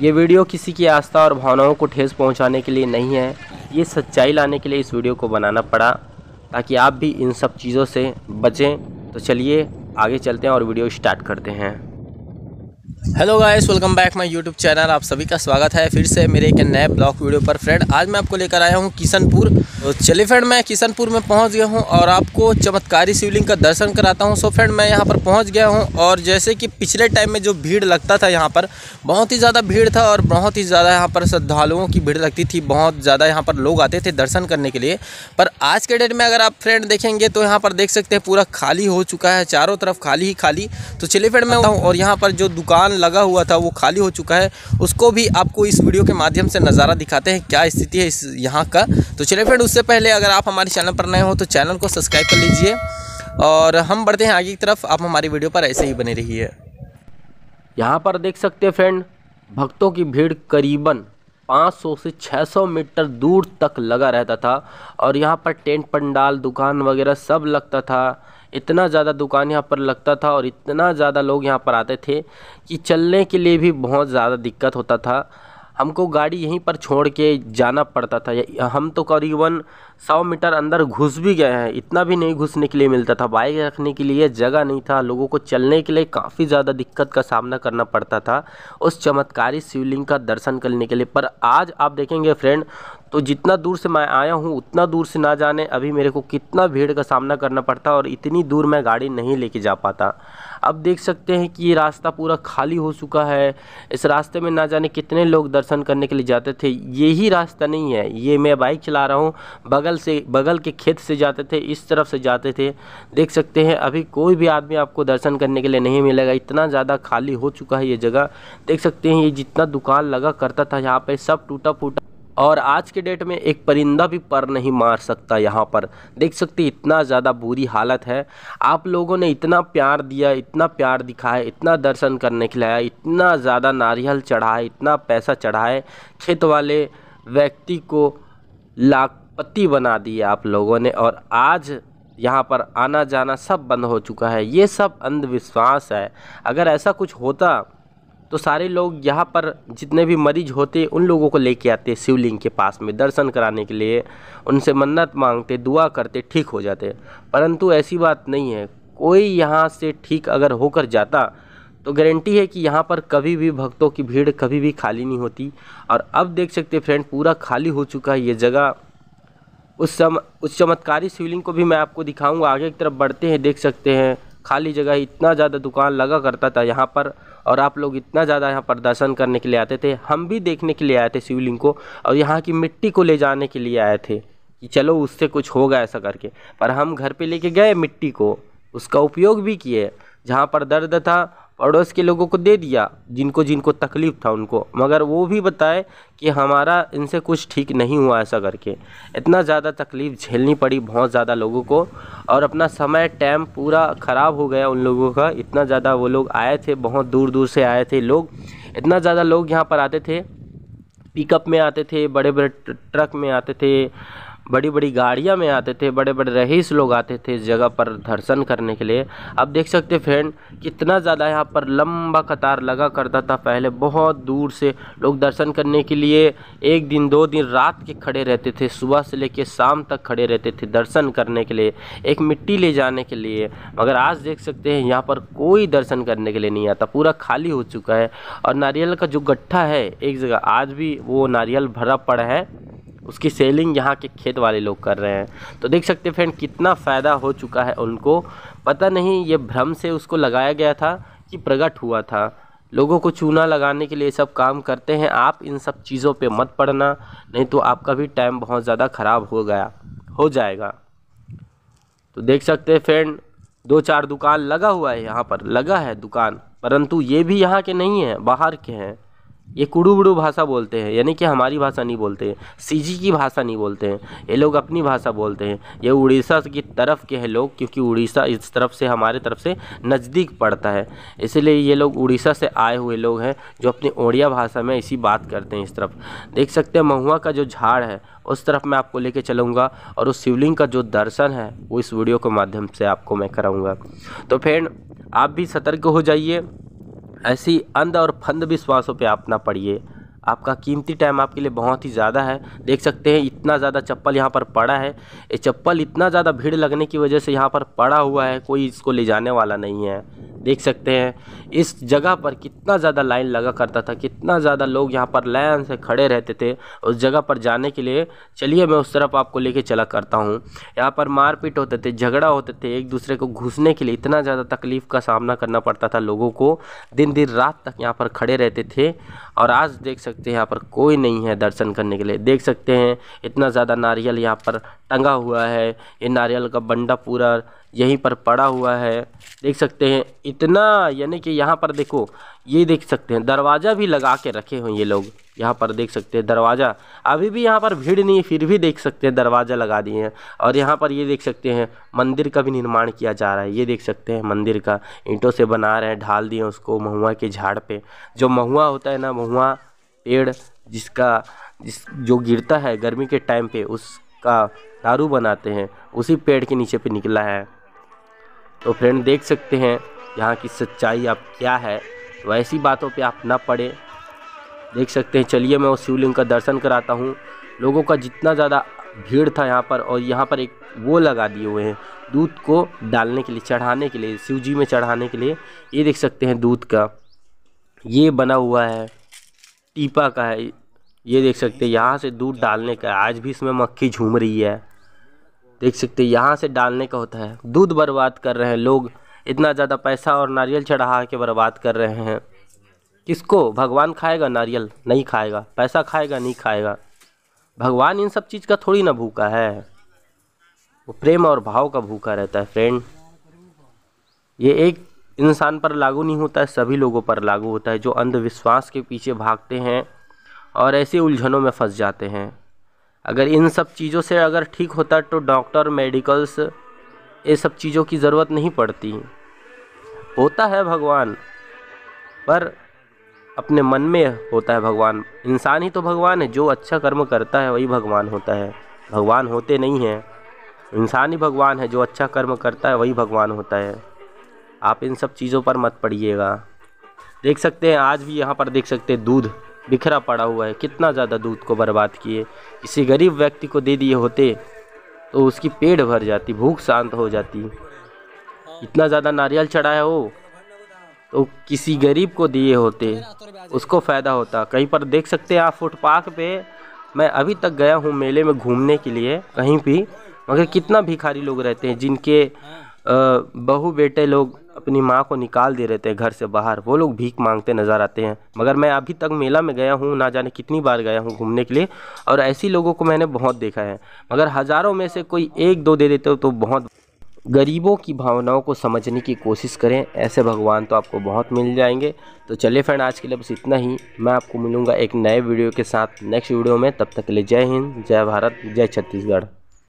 ये वीडियो किसी की आस्था और भावनाओं को ठेस पहुंचाने के लिए नहीं है, ये सच्चाई लाने के लिए इस वीडियो को बनाना पड़ा ताकि आप भी इन सब चीज़ों से बचें। तो चलिए आगे चलते हैं और वीडियो स्टार्ट करते हैं। Hello guys, welcome back my YouTube channel. आप सभी का स्वागत है फिर से मेरे एक नए ब्लॉग वीडियो पर। फ्रेंड, आज मैं आपको लेकर आया हूँ किशनपुर। तो चलिए फ्रेंड, मैं किशनपुर में पहुँच गया हूँ और आपको चमत्कारी शिवलिंग का दर्शन कराता हूँ। सो फ्रेंड, मैं यहाँ पर पहुँच गया हूँ और जैसे कि पिछले टाइम में जो भीड़ लगता था, यहाँ पर बहुत ही ज़्यादा भीड़ था और बहुत ही ज़्यादा यहाँ पर श्रद्धालुओं की भीड़ लगती थी, बहुत ज़्यादा यहाँ पर लोग आते थे दर्शन करने के लिए। पर आज के डेट में अगर आप फ्रेंड देखेंगे तो यहाँ पर देख सकते हैं पूरा खाली हो चुका है, चारों तरफ खाली ही खाली। तो चलिए फ्रेंड मैं हूँ और यहाँ पर जो दुकान लगा हुआ था वो खाली हो चुका है, उसको भी आपको इस वीडियो के माध्यम से नज़ारा दिखाते हैं क्या स्थिति है इस यहाँ का। तो चलिए फ्रेंड, उससे पहले अगर आप हमारे चैनल पर नए हो तो चैनल को सब्सक्राइब कर लीजिए और हम बढ़ते हैं आगे की तरफ। आप हमारी वीडियो पर ऐसे ही बने रहिए। यहाँ पर देख सकते हैं फ्रेंड, भक्तों की भीड़ करीबन 500 से 600 मीटर दूर तक लगा रहता था और यहाँ पर टेंट पंडाल दुकान वगैरह सब लगता था। इतना ज़्यादा दुकान यहाँ पर लगता था और इतना ज़्यादा लोग यहाँ पर आते थे कि चलने के लिए भी बहुत ज़्यादा दिक्कत होता था। हमको गाड़ी यहीं पर छोड़ के जाना पड़ता था। हम तो करीबन 100 मीटर अंदर घुस भी गए हैं, इतना भी नहीं घुसने के लिए मिलता था। बाइक रखने के लिए जगह नहीं था, लोगों को चलने के लिए काफ़ी ज़्यादा दिक्कत का सामना करना पड़ता था उस चमत्कारी शिवलिंग का दर्शन करने के लिए। पर आज आप देखेंगे फ्रेंड, तो जितना दूर से मैं आया हूँ उतना दूर से ना जाने अभी मेरे को कितना भीड़ का सामना करना पड़ता और इतनी दूर मैं गाड़ी नहीं लेके जा पाता। अब देख सकते हैं कि ये रास्ता पूरा खाली हो चुका है, इस रास्ते में ना जाने कितने लोग दर्शन करने के लिए जाते थे। यही रास्ता नहीं है, ये मैं बाइक चला रहा हूँ, बगल के खेत से जाते थे, इस तरफ से जाते थे। देख सकते हैं अभी कोई भी आदमी आपको दर्शन करने के लिए नहीं मिलेगा, इतना ज़्यादा खाली हो चुका है ये जगह। देख सकते हैं ये जितना दुकान लगा करता था यहाँ पर सब टूटा फूटा और आज के डेट में एक परिंदा भी पर नहीं मार सकता। यहाँ पर देख सकते इतना ज़्यादा बुरी हालत है। आप लोगों ने इतना प्यार दिया, इतना प्यार दिखाया, इतना दर्शन करने के लिए आया, इतना ज़्यादा नारियल चढ़ाए, इतना पैसा चढ़ाए, खेत वाले व्यक्ति को लाखपति बना दिए आप लोगों ने और आज यहाँ पर आना जाना सब बंद हो चुका है। ये सब अंधविश्वास है। अगर ऐसा कुछ होता तो सारे लोग यहाँ पर जितने भी मरीज होते उन लोगों को लेके आते शिवलिंग के पास में दर्शन कराने के लिए, उनसे मन्नत मांगते, दुआ करते, ठीक हो जाते। परंतु ऐसी बात नहीं है, कोई यहाँ से ठीक अगर होकर जाता तो गारंटी है कि यहाँ पर कभी भी भक्तों की भीड़ कभी भी खाली नहीं होती। और अब देख सकते फ्रेंड पूरा खाली हो चुका है ये जगह। उस चमत्कारी शिवलिंग को भी मैं आपको दिखाऊँगा। आगे की तरफ बढ़ते हैं। देख सकते हैं खाली जगह, इतना ज़्यादा दुकान लगा करता था यहाँ पर और आप लोग इतना ज़्यादा यहाँ पर दर्शन करने के लिए आते थे। हम भी देखने के लिए आए थे शिवलिंग को और यहाँ की मिट्टी को ले जाने के लिए आए थे कि चलो उससे कुछ होगा ऐसा करके। पर हम घर पे लेके गए मिट्टी को, उसका उपयोग भी किए, जहाँ पर दर्द था पड़ोस के लोगों को दे दिया, जिनको जिनको तकलीफ़ था उनको, मगर वो भी बताए कि हमारा इनसे कुछ ठीक नहीं हुआ ऐसा करके। इतना ज़्यादा तकलीफ़ झेलनी पड़ी बहुत ज़्यादा लोगों को और अपना समय टाइम पूरा ख़राब हो गया उन लोगों का। इतना ज़्यादा वो लोग आए थे, बहुत दूर दूर से आए थे लोग, इतना ज़्यादा लोग यहाँ पर आते थे, पिकअप में आते थे, बड़े बड़े ट्रक में आते थे, बड़ी बड़ी गाड़ियाँ में आते थे, बड़े बड़े रईस लोग आते थे इस जगह पर दर्शन करने के लिए। अब देख सकते फ्रेंड कितना ज़्यादा यहाँ पर लंबा कतार लगा करता था। पहले बहुत दूर से लोग दर्शन करने के लिए एक दिन दो दिन रात के खड़े रहते थे, सुबह से लेकर शाम तक खड़े रहते थे दर्शन करने के लिए, एक मिट्टी ले जाने के लिए। मगर आज देख सकते हैं यहाँ पर कोई दर्शन करने के लिए नहीं आता, पूरा खाली हो चुका है। और नारियल का जो गट्ठा है एक जगह, आज भी वो नारियल भरा पड़ा है, उसकी सेलिंग यहाँ के खेत वाले लोग कर रहे हैं। तो देख सकते फ्रेंड कितना फ़ायदा हो चुका है उनको। पता नहीं ये भ्रम से उसको लगाया गया था कि प्रकट हुआ था। लोगों को चूना लगाने के लिए सब काम करते हैं। आप इन सब चीज़ों पे मत पड़ना, नहीं तो आपका भी टाइम बहुत ज़्यादा ख़राब हो जाएगा। तो देख सकते फ्रेंड दो चार दुकान लगा हुआ है यहाँ पर, लगा है दुकान, परंतु ये भी यहाँ के नहीं है, बाहर के हैं। ये कुड़ू बुड़ू भाषा बोलते हैं, यानी कि हमारी भाषा नहीं बोलते हैं, सीजी की भाषा नहीं बोलते हैं, ये लोग अपनी भाषा बोलते हैं। ये उड़ीसा की तरफ के हैं लोग, क्योंकि उड़ीसा इस तरफ से हमारे तरफ से नज़दीक पड़ता है, इसलिए ये लोग उड़ीसा से आए हुए लोग हैं जो अपनी ओड़िया भाषा में इसी बात करते हैं। इस तरफ देख सकते हैं महुआ का जो झाड़ है उस तरफ मैं आपको लेके चलूँगा और उस शिवलिंग का जो दर्शन है वो इस वीडियो के माध्यम से आपको मैं कराऊँगा। तो फ्रेंड आप भी सतर्क हो जाइए, ऐसी अंध और फंद विश्वासों पे आप ना पड़िए। आपका कीमती टाइम आपके लिए बहुत ही ज़्यादा है। देख सकते हैं इतना ज़्यादा चप्पल यहाँ पर पड़ा है। ये चप्पल इतना ज़्यादा भीड़ लगने की वजह से यहाँ पर पड़ा हुआ है, कोई इसको ले जाने वाला नहीं है। देख सकते हैं इस जगह पर कितना ज़्यादा लाइन लगा करता था, कितना ज़्यादा लोग यहाँ पर लाइन से खड़े रहते थे उस जगह पर जाने के लिए। चलिए मैं उस तरफ आपको लेके चला करता हूँ। यहाँ पर मारपीट होते थे, झगड़ा होते थे, एक दूसरे को घुसने के लिए इतना ज़्यादा तकलीफ़ का सामना करना पड़ता था लोगों को। दिन दिन रात तक यहाँ पर खड़े रहते थे। और आज देख सकते हैं यहाँ पर कोई नहीं है दर्शन करने के लिए। देख सकते हैं इतना ज़्यादा नारियल यहाँ पर टंगा हुआ है। ये नारियल का बंडा पूरा यहीं पर पड़ा हुआ है। देख सकते हैं इतना, यानी कि यहाँ पर देखो, ये देख सकते हैं दरवाज़ा भी लगा के रखे हुए ये लोग। यहाँ पर देख सकते हैं दरवाज़ा, अभी भी यहाँ पर भीड़ नहीं है फिर भी देख सकते हैं दरवाज़ा लगा दिए हैं। और यहाँ पर ये देख सकते हैं मंदिर का भी निर्माण किया जा रहा है। ये देख सकते हैं मंदिर का ईंटों से बना रहे हैं, ढाल दिए उसको महुआ के झाड़ पर। जो महुआ होता है ना, महुआ पेड़ जिसका जो गिरता है गर्मी के टाइम पे उसका दारू बनाते हैं, उसी पेड़ के नीचे पे निकला है। तो फ्रेंड देख सकते हैं यहाँ की सच्चाई आप क्या है, तो ऐसी बातों पे आप ना पड़े। देख सकते हैं, चलिए मैं उस शिवलिंग का दर्शन कराता हूँ। लोगों का जितना ज़्यादा भीड़ था यहाँ पर। और यहाँ पर एक वो लगा दिए हुए हैं दूध को डालने के लिए, चढ़ाने के लिए, शिव जी में चढ़ाने के लिए। ये देख सकते हैं दूध का ये बना हुआ है, टीपा का है। ये देख सकते हैं यहाँ से दूध डालने का। आज भी इसमें मक्खी झूम रही है। देख सकते हैं यहाँ से डालने का होता है। दूध बर्बाद कर रहे हैं लोग, इतना ज़्यादा पैसा और नारियल चढ़ा के बर्बाद कर रहे हैं। किसको भगवान खाएगा? नारियल नहीं खाएगा, पैसा खाएगा नहीं खाएगा। भगवान इन सब चीज़ का थोड़ी ना भूखा है, वो प्रेम और भाव का भूखा रहता है। फ्रेंड ये एक इंसान पर लागू नहीं होता है, सभी लोगों पर लागू होता है जो अंधविश्वास के पीछे भागते हैं और ऐसे उलझनों में फंस जाते हैं। अगर इन सब चीज़ों से अगर ठीक होता तो डॉक्टर, मेडिकल्स, ये सब चीज़ों की ज़रूरत नहीं पड़ती। होता है भगवान, पर अपने मन में होता है भगवान। इंसान ही तो भगवान है, जो अच्छा कर्म करता है वही भगवान होता है। भगवान होते नहीं हैं, इंसान ही भगवान है, जो अच्छा कर्म करता है वही भगवान होता है। आप इन सब चीज़ों पर मत पड़िएगा। देख सकते हैं आज भी यहाँ पर देख सकते हैं दूध बिखरा पड़ा हुआ है। कितना ज़्यादा दूध को बर्बाद किए। किसी गरीब व्यक्ति को दे दिए होते तो उसकी पेट भर जाती, भूख शांत हो जाती। इतना ज़्यादा नारियल चढ़ाया हो तो किसी गरीब को दिए होते, उसको फ़ायदा होता। कहीं पर देख सकते हैं आप फुटपाथ पर, मैं अभी तक गया हूँ मेले में घूमने के लिए कहीं भी, मगर कितना भिखारी लोग रहते हैं जिनके बहू बेटे लोग अपनी माँ को निकाल दे रहे थे घर से बाहर। वो लोग भीख मांगते नज़र आते हैं। मगर मैं अभी तक मेला में गया हूँ, ना जाने कितनी बार गया हूँ घूमने के लिए, और ऐसी लोगों को मैंने बहुत देखा है। मगर हज़ारों में से कोई एक दो दे देते हो तो बहुत। गरीबों की भावनाओं को समझने की कोशिश करें, ऐसे भगवान तो आपको बहुत मिल जाएंगे। तो चलिए फ्रेंड आज के लिए बस इतना ही। मैं आपको मिलूँगा एक नए वीडियो के साथ नेक्स्ट वीडियो में। तब तक के लिए जय हिंद, जय भारत, जय छत्तीसगढ़।